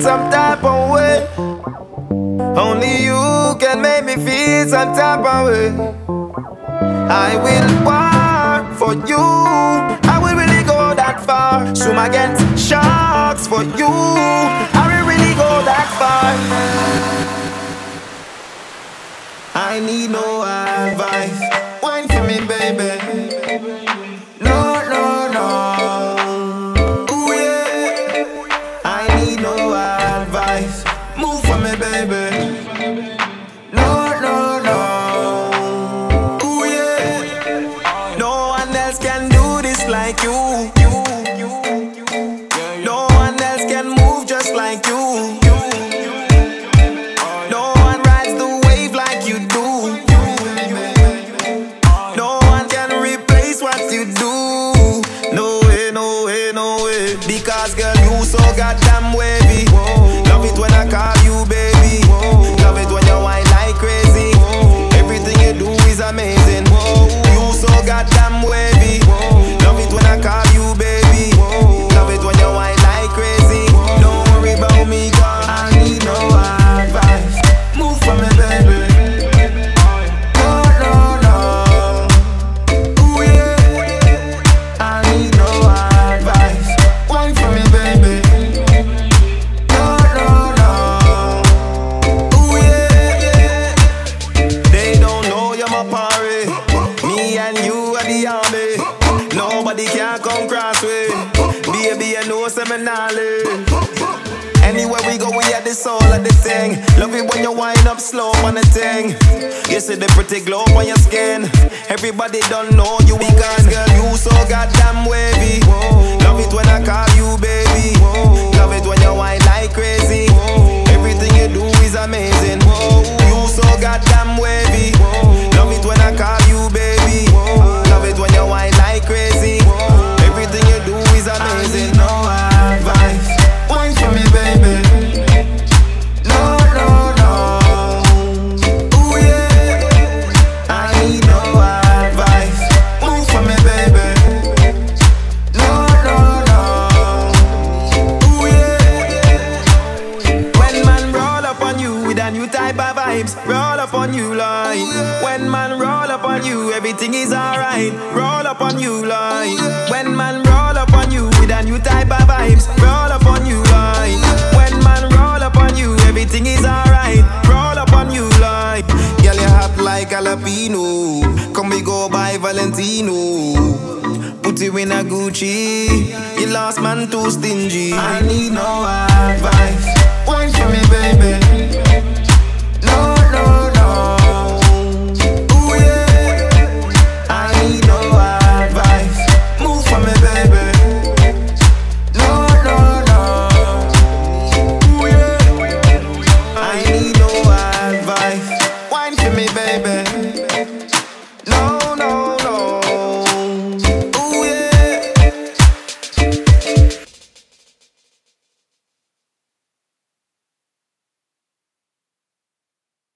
Some type of way. Only you can make me feel some type of way. I will work for you. I will really go that far. Swim against sharks for you. I will really go that far. I need no advice. Wine for me, baby. No, no, no. Move for me, baby. No, no, no. Ooh, yeah. No one else can do this like you. No one else can move just like you. No one rides the wave like you do. No one can replace what you do. No way, no way, no way. Because girl, you so goddamn wavy. Love it when I call you, baby. Love it when you whine like crazy. Everything you do is amazing. You so goddamn wavy. Love it when I call you, baby. Love it when you whine like crazy. Don't worry about me, girl. I need no advice. Move for me, baby. No, no, no. Ooh, yeah. I need no advice. Wine for me, baby. Nobody can come crossway. Baby, I know seminally. Anywhere we go, we at the soul of the thing. Love it when you wind up slow on the thing. You see the pretty glow on your skin. Everybody don't know you because girl, you so goddamn wavy. Love it when I call you, baby. Love it when you whine like crazy. Everything you do is amazing. You so goddamn wavy. Love it when I call you, baby. Love it when you whine like crazy. Everything you do is amazing. No advice. Wine for me, baby. No, no, no. Ooh, yeah. I need no advice. Move for me, baby. No, no, no. Ooh, yeah. When man roll up on you with a new type of vibes, roll up on you like. When man roll up on you, everything is alright. Roll up on you like. When man roll up on you with a new type of vibes, roll up on you like. When man roll up on you, everything is alright. Roll up on you like. Girl, you hot like jalapeno. Come we go by Valentino. Put you in a Gucci. You lost man too stingy. I need no advice. Wine for me, baby. No, no, no. Baby.